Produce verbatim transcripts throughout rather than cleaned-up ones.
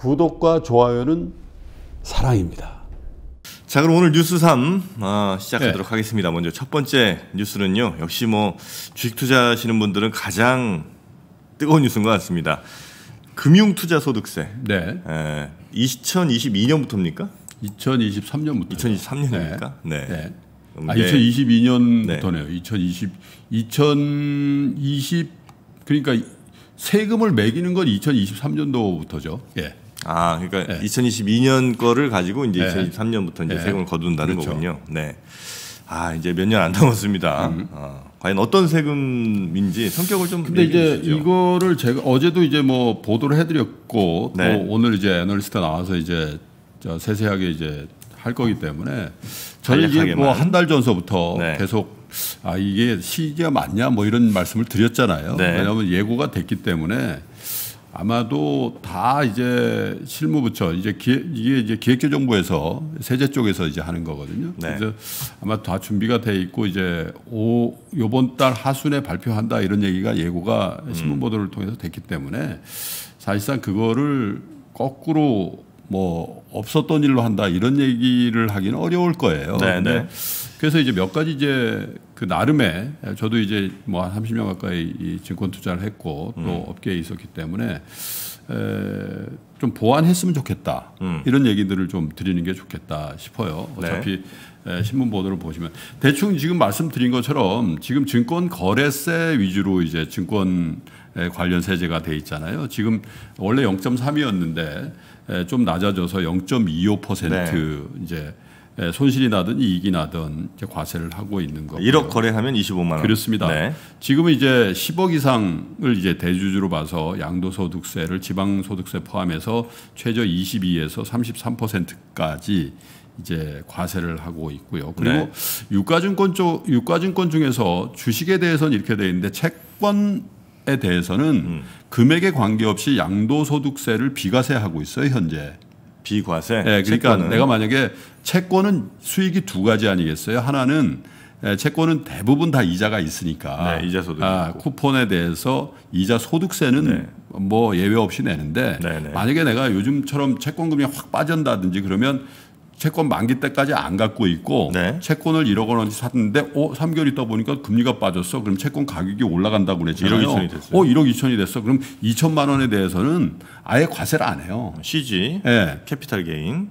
구독과 좋아요는 사랑입니다. 자, 그럼 오늘 뉴스 삼 아, 시작하도록 네. 하겠습니다. 먼저 첫 번째 뉴스는요. 역시 뭐 주식 투자하시는 분들은 가장 뜨거운 뉴스인 것 같습니다. 금융투자소득세. 네. 에, 이천이십이 년부터입니까? 이천이십삼 년부터. 이천이십삼 년입니까? 네. 네. 네. 아, 이천이십이 년부터네요. 네. 이천이십, 이천이십 그러니까 세금을 매기는 건 이천이십삼 년도부터죠. 예. 아, 그러니까 예. 이천이십이 년 거를 가지고 이제 예. 이천이십삼 년부터 이제 예. 세금을 거둔다는 그렇죠. 거군요. 네. 아, 이제 몇 년 안 남았습니다. 음. 아, 과연 어떤 세금인지 성격을 좀. 근데 이제 주시죠. 이거를 제가 어제도 이제 뭐 보도를 해드렸고 네. 또 오늘 이제 애널리스트 나와서 이제 세세하게 이제 할 거기 때문에 저희 이제 뭐 한 달 전서부터 네. 계속. 아, 이게 시기가 맞냐 뭐 이런 말씀을 드렸잖아요. 네. 왜냐하면 예고가 됐기 때문에 아마도 다 이제 실무부처 이제 기획, 이게 이제 기획재정부에서 세제 쪽에서 이제 하는 거거든요. 네. 그래서 아마 다 준비가 돼 있고 이제 오 이번 달 하순에 발표한다 이런 얘기가 예고가 신문 보도를 통해서 됐기 때문에 사실상 그거를 거꾸로 뭐 없었던 일로 한다 이런 얘기를 하기는 어려울 거예요. 네, 네. 그래서 이제 몇 가지 이제 그 나름의 저도 이제 뭐 한 삼십 년 가까이 이 증권 투자를 했고 또 음. 업계에 있었기 때문에 에 좀 보완했으면 좋겠다 음. 이런 얘기들을 좀 드리는 게 좋겠다 싶어요. 어차피 네. 에 신문 보도를 보시면 대충 지금 말씀드린 것처럼 지금 증권 거래세 위주로 이제 증권 관련 세제가 돼 있잖아요. 지금 원래 영 점 삼이었는데 좀 낮아져서 영 점 이오 퍼센트 네. 이제 손실이 나든 이익이 나든 이제 과세를 하고 있는 거고요. 일억 거래하면 이십오만 원. 그렇습니다. 네. 지금은 이제 십억 이상을 이제 대주주로 봐서 양도소득세를 지방소득세 포함해서 최저 이십이에서 삼십삼 퍼센트까지 이제 과세를 하고 있고요. 그리고 네. 유가증권 쪽 유가증권 중에서 주식에 대해서는 이렇게 돼 있는데 채권 에 대해서는 음. 금액에 관계없이 양도소득세를 비과세하고 있어요 현재. 비과세. 네, 그러니까 채권은. 내가 만약에 채권은 수익이 두 가지 아니겠어요? 하나는 채권은 대부분 다 이자가 있으니까. 네, 이자 소득. 아, 쿠폰에 대해서 이자 소득세는 네. 뭐 예외 없이 내는데 네, 네. 만약에 내가 요즘처럼 채권금이 확 빠진다든지 그러면. 채권 만기 때까지 안 갖고 있고 네. 채권을 일억 원어치 샀는데 어, 삼 개월 있다 보니까 금리가 빠졌어. 그럼 채권 가격이 올라간다고 그랬잖아요. 일억 이천이 됐어요. 어, 일억 이천이 됐어. 그럼 이천만 원에 대해서는 아예 과세를 안 해요. 씨지, 네. 캐피탈 게인.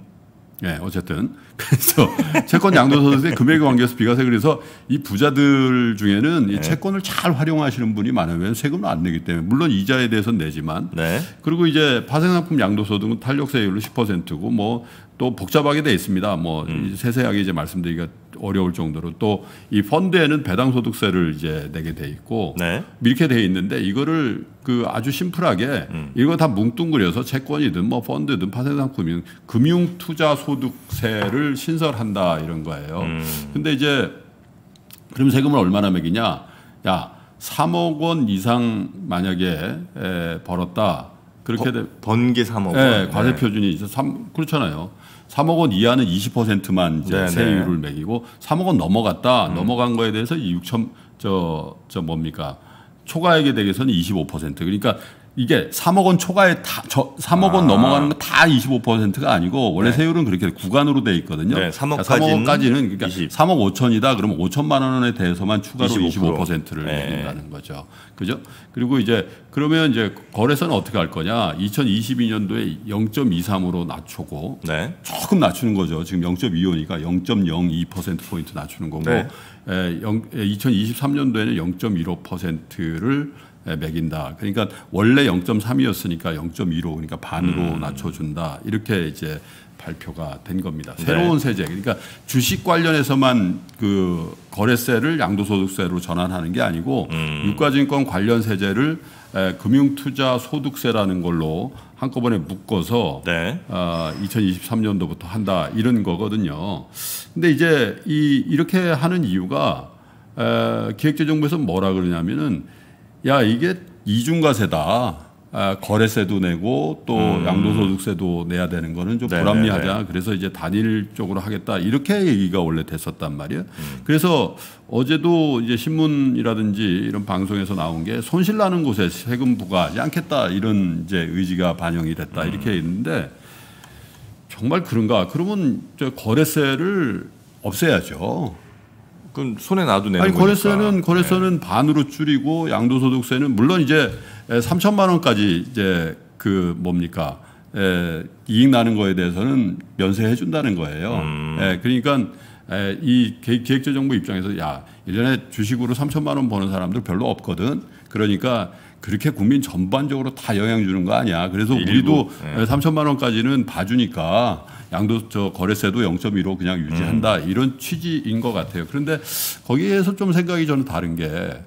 예, 네, 어쨌든 그래서 채권 양도소득세 금액에 관계해서 비과세 그래서 이 부자들 중에는 네. 이 채권을 잘 활용하시는 분이 많으면 세금을 안 내기 때문에 물론 이자에 대해서는 내지만 네. 그리고 이제 파생상품 양도소득은 탄력세율로 십 퍼센트고 뭐 또 복잡하게 돼 있습니다. 뭐 음. 세세하게 이제 말씀드리기가 어려울 정도로 또 이 펀드에는 배당소득세를 이제 내게 돼 있고 네. 이렇게 돼 있는데 이거를 그 아주 심플하게 음. 이거 다 뭉뚱그려서 채권이든 뭐 펀드든 파생상품이든 금융투자소득세를 신설한다 이런 거예요. 음. 근데 이제 그럼 세금을 얼마나 매기냐? 야 삼억 원 이상 만약에 에, 벌었다 그렇게 되 번게 삼억 원 네, 과세 표준이 이제 삼 그렇잖아요. 삼억 원 이하는 이십 퍼센트만 이제 세율을 매기고 삼억 원 넘어갔다 음. 넘어간 거에 대해서 육천 저 저 뭡니까 초과액에 대해서는 이십오 퍼센트 그러니까 이게 삼억 원 초과에 다 저 삼억 원 아. 넘어가는 거 다 이십오 퍼센트가 아니고 원래 네. 세율은 그렇게 구간으로 돼 있거든요. 네, 삼억까지는 그러니까 그러니까 삼억 오천이다 그러면 오천만 원에 대해서만 추가로 이십오 퍼센트를 네. 내린다는 거죠. 그죠? 그리고 이제 그러면 이제 거래소는 어떻게 할 거냐? 이천이십이 년도에 영 점 이삼으로 낮추고 네. 조금 낮추는 거죠. 지금 영 점 이오니까 영 점 영이 퍼센트 포인트 낮추는 거고 네. 에, 영, 에, 이천이십삼 년도에는 영 점 일오 퍼센트를 매긴다. 그러니까 원래 영 점 삼이었으니까 영 점 일오 그러니까 반으로 음. 낮춰준다. 이렇게 이제 발표가 된 겁니다. 새로운 네. 세제. 그러니까 주식 관련해서만 그 거래세를 양도소득세로 전환하는 게 아니고 음. 유가증권 관련 세제를 에, 금융투자소득세라는 걸로 한꺼번에 묶어서 네. 어, 이천이십삼 년도부터 한다 이런 거거든요. 근데 이제 이 이렇게 하는 이유가 에, 기획재정부에서 뭐라 그러냐면은. 야 이게 이중과세다. 아, 거래세도 내고 또 음. 양도소득세도 내야 되는 거는 좀 네네네. 불합리하다. 그래서 이제 단일 쪽으로 하겠다. 이렇게 얘기가 원래 됐었단 말이에요. 음. 그래서 어제도 이제 신문이라든지 이런 방송에서 나온 게 손실 나는 곳에 세금 부과하지 않겠다. 이런 이제 의지가 반영이 됐다. 음. 이렇게 있는데 정말 그런가? 그러면 저 거래세를 없애야죠. 그럼 손에 놔도 내는 거니까. 아니 거래세는 거래세는 네. 반으로 줄이고 양도소득세는 물론 이제 삼천만 원까지 이제 그 뭡니까 에, 이익 나는 거에 대해서는 면세해 준다는 거예요. 음. 에, 그러니까 에, 이 기획재정부 입장에서 야 일년에 주식으로 삼천만 원 버는 사람들 별로 없거든. 그러니까 그렇게 국민 전반적으로 다 영향 주는 거 아니야. 그래서 우리도 네. 삼천만 원까지는 봐주니까 양도 저 거래세도 영 점 일오 그냥 유지한다. 음. 이런 취지인 것 같아요. 그런데 거기에서 좀 생각이 저는 다른 게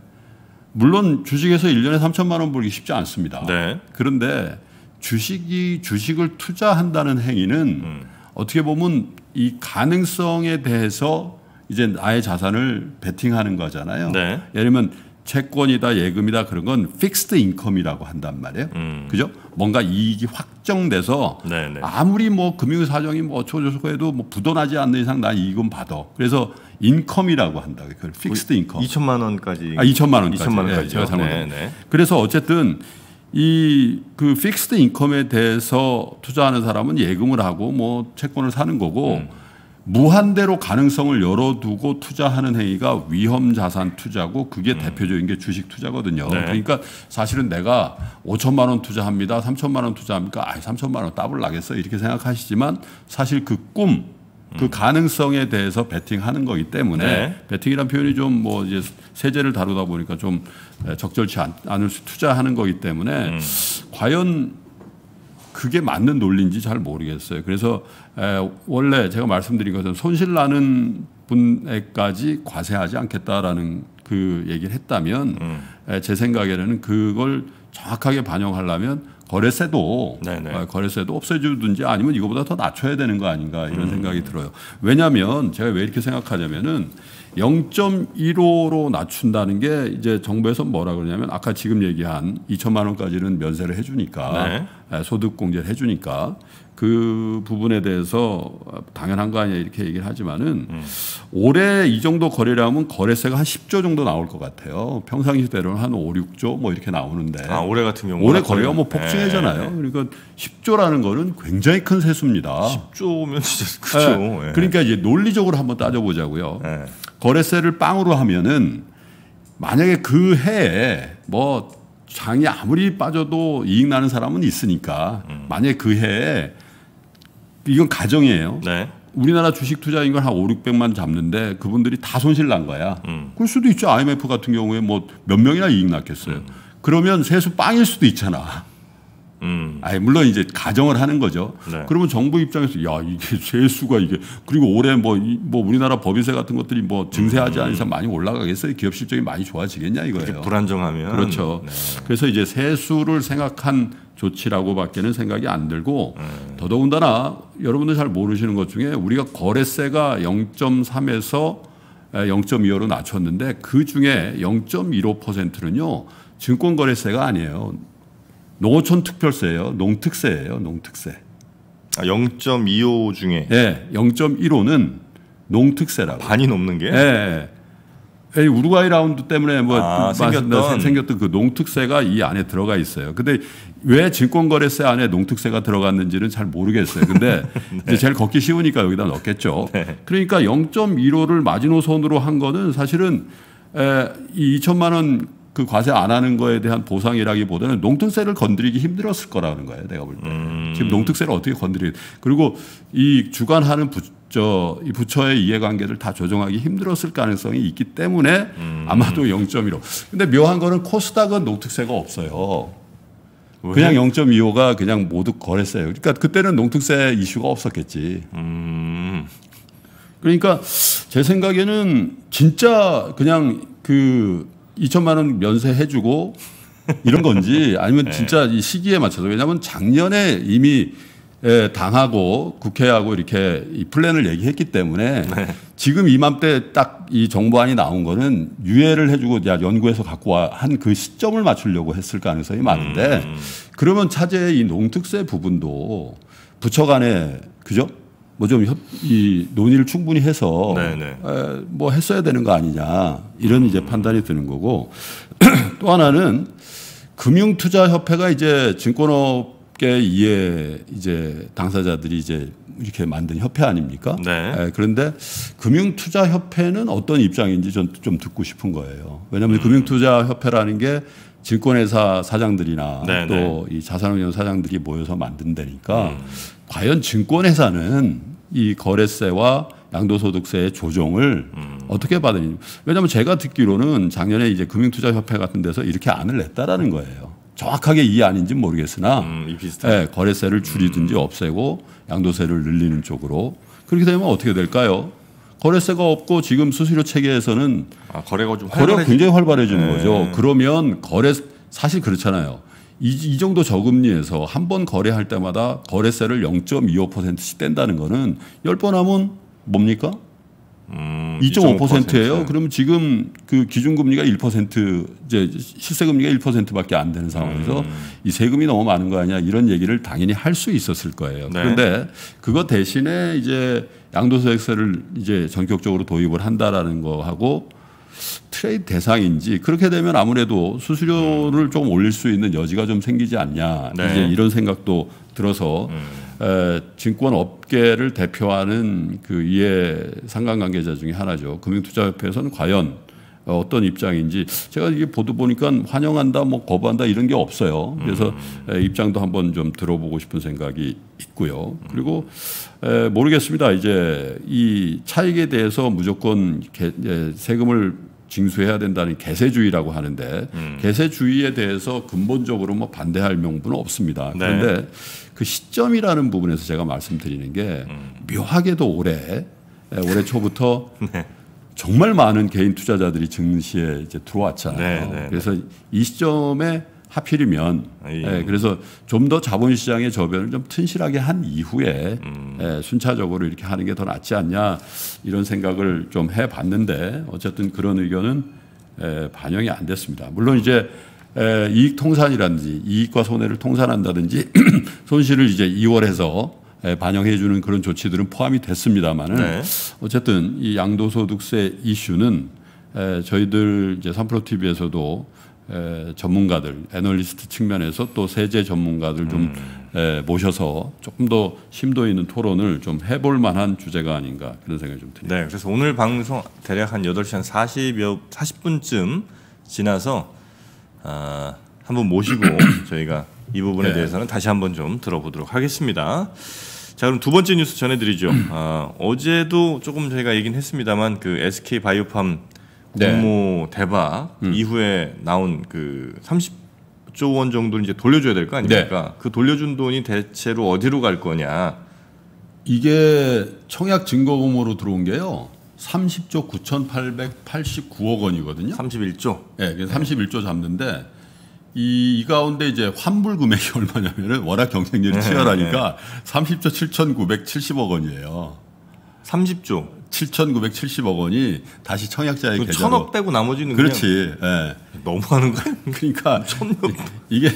물론 주식에서 일년에 삼천만 원 벌기 쉽지 않습니다. 네. 그런데 주식이 주식을 투자한다는 행위는 음. 어떻게 보면 이 가능성에 대해서 이제 나의 자산을 베팅하는 거잖아요. 네. 예를 들면 채권이다 예금이다 그런 건 픽스드 인컴이라고 한단 말이에요. 음. 그죠? 뭔가 이익이 확정돼서 네네. 아무리 뭐 금융 사정이 뭐 어쩌고저쩌고 해도 뭐 부도나지 않는 이상 난 이익은 받아. 그래서 인컴이라고 한다. 그걸 픽스드 인컴. 이천만 원까지. 아, 이천만 원까지. 이천만 원까지. 네, 제가 잘못했네요. 네네. 그래서 어쨌든 이 그 픽스드 인컴에 대해서 투자하는 사람은 예금을 하고 뭐 채권을 사는 거고 음. 무한대로 가능성을 열어두고 투자하는 행위가 위험자산 투자고 그게 음. 대표적인 게 주식 투자거든요. 네. 그러니까 사실은 내가 오천만 원 투자합니다. 삼천만 원 투자합니까? 아이 삼천만 원 따블 나겠어 이렇게 생각하시지만 사실 그 꿈, 그 음. 가능성에 대해서 베팅하는 거기 때문에 네. 베팅이란 표현이 좀 뭐 이제 세제를 다루다 보니까 좀 적절치 않을 수 투자하는 거기 때문에 음. 과연 그게 맞는 논리인지 잘 모르겠어요. 그래서 에, 원래 제가 말씀드린 것은 손실 나는 분에까지 과세하지 않겠다라는 그 얘기를 했다면 음. 에, 제 생각에는 그걸 정확하게 반영하려면 거래세도 에, 거래세도 없애주든지 아니면 이거보다 더 낮춰야 되는 거 아닌가 이런 음. 생각이 들어요. 왜냐하면 제가 왜 이렇게 생각하냐면은 영 점 일오로 낮춘다는 게 이제 정부에서 뭐라 그러냐면 아까 지금 얘기한 이천만 원까지는 면세를 해주니까 네. 소득공제를 해주니까 그 부분에 대해서 당연한 거 아니야 이렇게 얘기를 하지만은 음. 올해 이 정도 거래량은 거래세가 한 십조 정도 나올 것 같아요. 평상시대로는 한 오, 육조 뭐 이렇게 나오는데 아, 올해 같은 경우 올해 거래가 뭐 폭증했잖아요. 네. 그러니까 십조라는 거는 굉장히 큰 세수입니다. 십조면 진짜 크죠. 네. 네. 그러니까 이제 논리적으로 한번 따져보자고요. 네. 거래세를 빵으로 하면은 만약에 그 해에 뭐 장이 아무리 빠져도 이익 나는 사람은 있으니까 음. 만약에 그 해에 이건 가정이에요. 네. 우리나라 주식 투자인 걸 한 오육백만 잡는데 그분들이 다 손실 난 거야. 음. 그럴 수도 있죠. 아이엠에프 같은 경우에 뭐 몇 명이나 이익 났겠어요. 음. 그러면 세수 빵일 수도 있잖아. 음. 아니, 물론 이제 가정을 하는 거죠. 네. 그러면 정부 입장에서 야 이게 세수가 이게 그리고 올해 뭐, 뭐 우리나라 법인세 같은 것들이 뭐 증세하지 음. 않은 이상 많이 올라가겠어요. 기업 실적이 많이 좋아지겠냐 이거예요. 그렇게 불안정하면 그렇죠. 네. 그래서 이제 세수를 생각한 조치라고밖에는 생각이 안 들고 네. 더더군다나 여러분들 잘 모르시는 것 중에 우리가 거래세가 영 점 삼에서 영 점 이오로 낮췄는데 그 중에 영 점 일오 퍼센트는요 증권거래세가 아니에요. 농어촌 특별세예요. 농특세예요. 농특세. 아, 영 점 이오 중에. 예. 네, 영 점 일오는 농특세라고. 반이 넘는 게? 예. 네. 우루과이 라운드 때문에 뭐 아, 생겼던 생겼던 그 농특세가 이 안에 들어가 있어요. 근데 왜 증권거래세 안에 농특세가 들어갔는지는 잘 모르겠어요. 근데 네. 이제 제일 걷기 쉬우니까 여기다 넣었겠죠. 네. 그러니까 영 점 일오를 마지노선으로 한 거는 사실은 에, 이 이천만 원 그 과세 안 하는 거에 대한 보상이라기보다는 농특세를 건드리기 힘들었을 거라는 거예요. 내가 볼 때. 음. 지금 농특세를 어떻게 건드리겠 그리고 이 주관하는 부처, 이 부처의 이해관계를 다 조정하기 힘들었을 가능성이 있기 때문에 음. 아마도 영 점 일오. 근데 묘한 거는 코스닥은 농특세가 없어요. 왜? 그냥 영 점 이오가 그냥 모두 거래세예요. 그러니까 그때는 농특세 이슈가 없었겠지. 음. 그러니까 제 생각에는 진짜 그냥 그 이천만 원 면세해주고 이런 건지 아니면 진짜 이 시기에 맞춰서 왜냐하면 작년에 이미 당하고 국회하고 이렇게 이 플랜을 얘기했기 때문에 네. 지금 이맘때 딱 이 정부안이 나온 거는 유예를 해주고 야 연구해서 갖고 와 한 그 시점을 맞추려고 했을 가능성이 많은데 음. 그러면 차제의 이 농특세 부분도 부처 간에 그죠? 뭐 좀 이 논의를 충분히 해서 네, 네. 에, 뭐 했어야 되는 거 아니냐 이런 이제 음. 판단이 드는 거고 또 하나는 금융투자협회가 이제 증권업 이에 이제 당사자들이 이제 이렇게 만든 협회 아닙니까? 네. 예, 그런데 금융투자협회는 어떤 입장인지 전 좀 듣고 싶은 거예요. 왜냐하면 음. 금융투자협회라는 게 증권회사 사장들이나 네, 또 이 네. 자산운용 사장들이 모여서 만든 데니까 음. 과연 증권회사는 이 거래세와 양도소득세의 조정을 음. 어떻게 받으니? 왜냐하면 제가 듣기로는 작년에 이제 금융투자협회 같은 데서 이렇게 안을 냈다라는 거예요. 정확하게 이 안인지는 모르겠으나 음, 예, 거래세를 줄이든지 음. 없애고 양도세를 늘리는 쪽으로 그렇게 되면 어떻게 될까요? 거래세가 없고 지금 수수료 체계에서는 아, 거래가 좀 거래가 굉장히 활발해지는 네. 거죠. 그러면 거래 사실 그렇잖아요. 이, 이 정도 저금리에서 한 번 거래할 때마다 거래세를 영 점 이오 퍼센트씩 뗀다는 거는 열 번 하면 뭡니까? 음, 이 점 오 퍼센트예요. 네. 그럼 지금 그 기준금리가 일 퍼센트, 이제 실세금리가 일 퍼센트밖에 안 되는 상황에서 음. 이 세금이 너무 많은 거 아니냐 이런 얘기를 당연히 할 수 있었을 거예요. 네. 그런데 그거 대신에 이제 양도소득세를 이제 전격적으로 도입을 한다라는 거하고 트레이드 대상인지 그렇게 되면 아무래도 수수료를 조금 올릴 수 있는 여지가 좀 생기지 않냐 네. 이제 이런 생각도 들어서. 음. 에, 증권업계를 대표하는 그 이해 상관관계자 중에 하나죠. 금융투자협회에서는 과연 어떤 입장인지 제가 이게 보도 보니까 환영한다, 뭐 거부한다 이런 게 없어요. 그래서 음. 에, 입장도 한번 좀 들어보고 싶은 생각이 있고요. 그리고 에, 모르겠습니다. 이제 이 차익에 대해서 무조건 개, 에, 세금을 징수해야 된다는 개세주의라고 하는데 음. 개세주의에 대해서 근본적으로 뭐 반대할 명분은 없습니다. 네. 그런데 그 시점이라는 부분에서 제가 말씀드리는 게 음. 묘하게도 올해 올해 초부터 네. 정말 많은 개인 투자자들이 증시에 이제 들어왔잖아요. 네, 네, 그래서 네. 이 시점에 하필이면 예. 예, 그래서 좀 더 자본시장의 저변을 좀 튼실하게 한 이후에 음. 예, 순차적으로 이렇게 하는 게 더 낫지 않냐 이런 생각을 좀 해봤는데 어쨌든 그런 의견은 예, 반영이 안 됐습니다. 물론 이제 예, 이익 통산이라든지 이익과 손해를 통산한다든지 손실을 이제 이월에서 예, 반영해주는 그런 조치들은 포함이 됐습니다만은 네. 어쨌든 이 양도소득세 이슈는 예, 저희들 이제 삼프로티비에서도 에, 전문가들, 애널리스트 측면에서 또 세제 전문가들 좀 음. 에, 모셔서 조금 더 심도 있는 토론을 좀 해볼 만한 주제가 아닌가 그런 생각이 좀 듭니다. 네, 그래서 오늘 방송 대략 한 여덟 시 한 사십 분쯤 지나서 아, 한번 모시고 저희가 이 부분에 네. 대해서는 다시 한번 좀 들어보도록 하겠습니다. 자, 그럼 두 번째 뉴스 전해드리죠. 아, 어제도 조금 저희가 얘기는 했습니다만 그 에스케이바이오팜 공모 네. 대박 음. 이후에 나온 그 삼십조 원 정도를 이제 돌려줘야 될 거 아닙니까? 네. 그 돌려준 돈이 대체로 어디로 갈 거냐? 이게 청약 증거금으로 들어온 게요. 삼십조 구천팔백팔십구억 원이거든요. 삼십일조. 예, 네, 삼십일조 잡는데 이, 이 가운데 이제 환불 금액이 얼마냐면은 워낙 경쟁률이 치열하니까 네. 삼십조 칠천구백칠십억 원이에요. 삼십조. 칠천구백칠십억 원이 다시 청약자의 계좌로 천억 빼고 나머지는 그렇지. 예. 너무하는 거야. 그러니까 천억 이게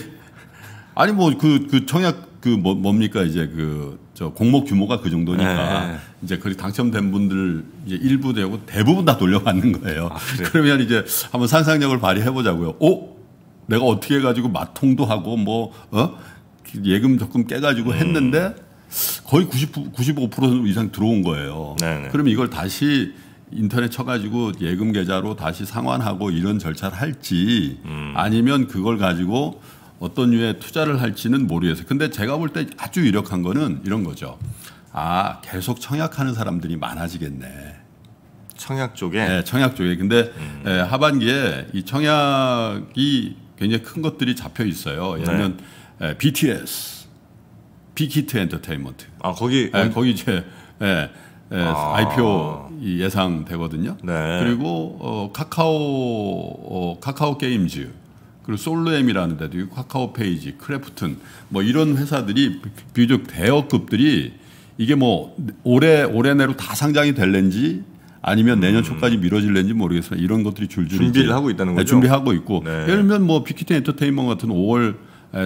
아니 뭐 그 그 청약 그 뭐, 뭡니까 이제 그 저 공모 규모가 그 정도니까 네. 이제 그 당첨된 분들 이제 일부 되고 대부분 다 돌려받는 거예요. 아, 그래. 그러면 이제 한번 상상력을 발휘해 보자고요. 오, 내가 어떻게 해가지고 마통도 하고 뭐 어? 예금 적금 깨가지고 음. 했는데. 거의 구십, 구십오 퍼센트 이상 들어온 거예요. 네네. 그럼 이걸 다시 인터넷 쳐가지고 예금 계좌로 다시 상환하고 이런 절차를 할지 음. 아니면 그걸 가지고 어떤 유의 투자를 할지는 모르겠어요. 근데 제가 볼 때 아주 유력한 거는 이런 거죠. 아, 계속 청약하는 사람들이 많아지겠네. 청약 쪽에? 네, 청약 쪽에. 근데 음. 예, 하반기에 이 청약이 굉장히 큰 것들이 잡혀 있어요. 예를 들면 네. 예, 비티에스. 빅히트 엔터테인먼트. 아 거기 네, 거기 이제 네, 네, 아. 아이피오 예상되거든요. 네. 그리고 어, 카카오 어, 카카오 게임즈 그리고 솔로엠이라는 데도 있고 카카오 페이지, 크래프튼 뭐 이런 회사들이 비교적 대어급들이 이게 뭐 올해 올해 내로 다 상장이 될는지 아니면 내년 초까지 미뤄질는지 모르겠어요. 이런 것들이 줄줄이 준비를 하고 있다는 거죠. 네, 준비하고 있고 네. 예를 들면 뭐 빅히트 엔터테인먼트 같은 오월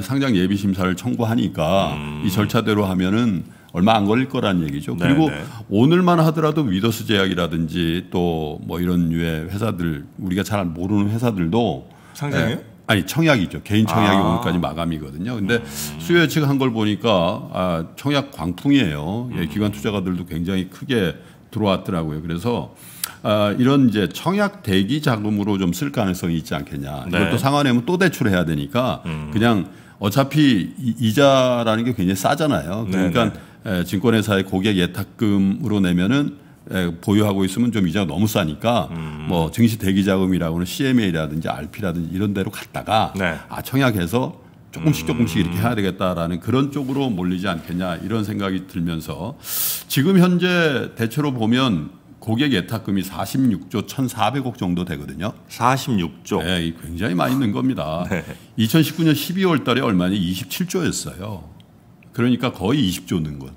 상장 예비 심사를 청구하니까 음. 이 절차대로 하면은 얼마 안 걸릴 거라는 얘기죠. 네네. 그리고 오늘만 하더라도 위더스 제약이라든지 또 뭐 이런 유의 회사들 우리가 잘 모르는 회사들도 상장이요? 에, 아니 청약이죠. 개인 청약이 아. 오늘까지 마감이거든요. 근데 음. 수요 예측한 걸 보니까 아, 청약 광풍이에요. 음. 예, 기관 투자가들도 굉장히 크게 들어왔더라고요. 그래서 아, 이런 이제 청약 대기 자금으로 좀 쓸 가능성이 있지 않겠냐. 네. 이것도 상환하면 또 대출해야 되니까 음. 그냥 어차피 이자라는 게 굉장히 싸잖아요. 그러니까 네네. 에, 증권회사의 고객 예탁금으로 내면은 에, 보유하고 있으면 좀 이자가 너무 싸니까 음. 뭐 증시 대기자금이라고는 씨엠에이라든지 알피라든지 이런 데로 갔다가 네. 아 청약해서 조금씩 조금씩 음. 이렇게 해야 되겠다라는 그런 쪽으로 몰리지 않겠냐 이런 생각이 들면서 지금 현재 대체로 보면 고객 예탁금이 사십육조 천사백억 정도 되거든요. 사십육조. 네, 굉장히 많이 있는 겁니다. 네. 이천십구년 십이월 달에 얼마냐 이십칠조였어요. 그러니까 거의 이십조 넣은 거죠.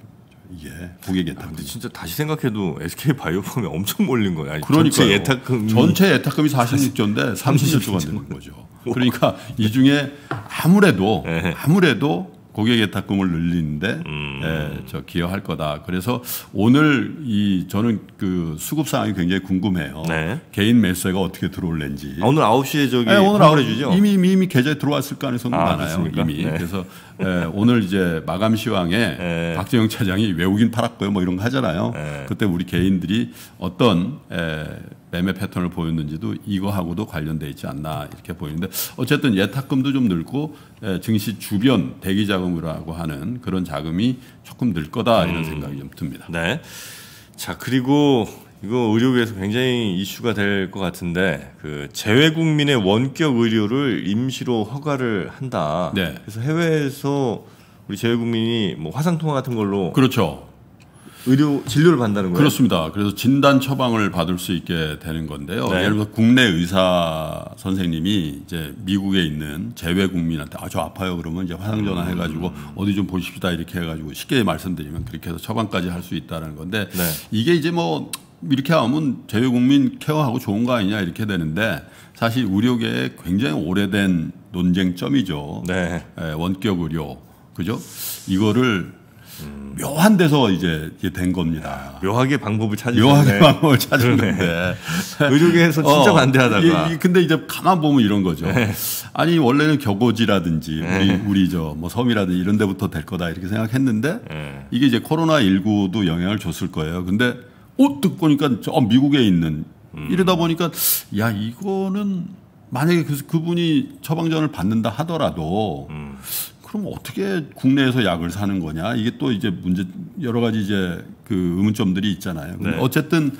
이게 고객 예탁금. 아, 근데 진짜 다시 생각해도 에스케이바이오팜이 엄청 몰린 거예요. 그러니까 전체 예탁금이 전체 예탁금이 사십육조인데 삼십조가 되는 거죠. 그러니까 이 중에 아무래도 아무래도 고객 예탁금을 늘리는데 음. 예, 저 기여할 거다. 그래서 오늘 이 저는 그 수급 상황이 굉장히 궁금해요. 네. 개인 매수세가 어떻게 들어올는지. 오늘 아홉 시에 저기 네, 오늘 아홉 시 주죠. 이미 이미, 이미 계좌에 들어왔을 가능성도 아, 많아요. 그렇습니까? 이미. 네. 그래서 예, 오늘 이제 마감 시황에 네. 박재영 차장이 외국인 팔았고요. 뭐 이런 거 하잖아요. 네. 그때 우리 개인들이 어떤 예, 매매 패턴을 보였는지도 이거하고도 관련돼 있지 않나 이렇게 보이는데 어쨌든 예탁금도 좀 늘고 증시 주변 대기자금이라고 하는 그런 자금이 조금 늘 거다 이런 생각이 음. 좀 듭니다. 네. 자 그리고 이거 의료계에서 굉장히 이슈가 될 것 같은데 그 재외국민의 원격 의료를 임시로 허가를 한다. 네. 그래서 해외에서 우리 재외국민이 뭐 화상통화 같은 걸로 그렇죠. 의료 진료를 받는다는 거예요? 그렇습니다. 그래서 진단 처방을 받을 수 있게 되는 건데요. 네. 예를 들어서 국내 의사 선생님이 이제 미국에 있는 재외 국민한테 아, 저 아파요 그러면 이제 화상 전화 해가지고 음. 어디 좀 보십시다 이렇게 해가지고 쉽게 말씀드리면 그렇게 해서 처방까지 할 수 있다는 건데 네. 이게 이제 뭐 이렇게 하면 재외 국민 케어하고 좋은 거 아니냐 이렇게 되는데 사실 의료계에 굉장히 오래된 논쟁점이죠. 네. 예, 원격 의료 그죠? 이거를 음. 묘한 데서 이제 된 겁니다. 묘하게 방법을 찾은 묘하게 방법을 찾은 건데 의료계에서 진짜 어, 반대하다가. 이, 이, 근데 이제 가만 보면 이런 거죠. 네. 아니 원래는 격오지라든지 네. 우리 우리 저 뭐 섬이라든지 이런 데부터 될 거다 이렇게 생각했는데 네. 이게 이제 코로나 일구도 영향을 줬을 거예요. 근데 옷 듣고 보니까 저 미국에 있는 음. 이러다 보니까 야 이거는 만약에 그, 그분이 처방전을 받는다 하더라도. 음. 그럼 어떻게 국내에서 약을 사는 거냐 이게 또 이제 문제 여러 가지 이제 그 의문점들이 있잖아요. 네. 어쨌든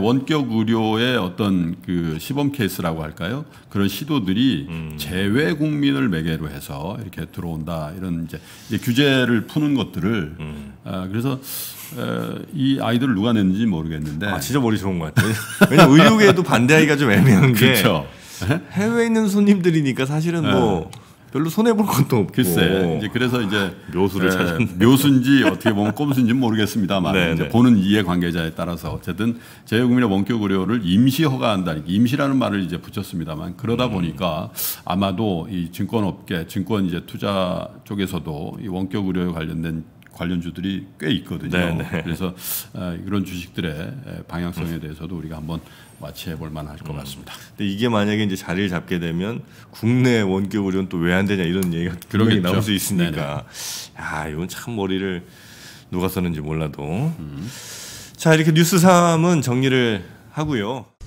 원격 의료의 어떤 그 시범 케이스라고 할까요? 그런 시도들이 음. 재외 국민을 매개로 해서 이렇게 들어온다 이런 이제, 이제 규제를 푸는 것들을 음. 아, 그래서 에, 이 아이들을 누가 냈는지 모르겠는데 아, 진짜 머리 좋은 것 같아요. 왜냐면 의료계에도 반대하기가 좀 애매한 게 그렇죠. 해외에 있는 손님들이니까 사실은 네. 뭐. 별로 손해 볼 것도 없고 글쎄 이제 그래서 이제 묘수를 찾은 묘수인지 어떻게 보면 꼼수인지 모르겠습니다만 이제 보는 이해 관계자에 따라서 어쨌든 재외국민의 원격 의료를 임시 허가한다는 임시라는 말을 이제 붙였습니다만 그러다 음. 보니까 아마도 이 증권업계 증권 이제 투자 쪽에서도 이 원격 의료에 관련된 관련주들이 꽤 있거든요. 네네. 그래서 이런 주식들의 방향성에 대해서도 우리가 한번 마취해볼 만할 것 같습니다. 음. 근데 이게 만약에 이제 자리를 잡게 되면 국내 원격 의료는 또 왜 안 되냐 이런 얘기가 분명히 나올 수 있으니까 네네. 야 이건 참 머리를 누가 썼는지 몰라도 음. 자 이렇게 뉴스 삼은 정리를 하고요.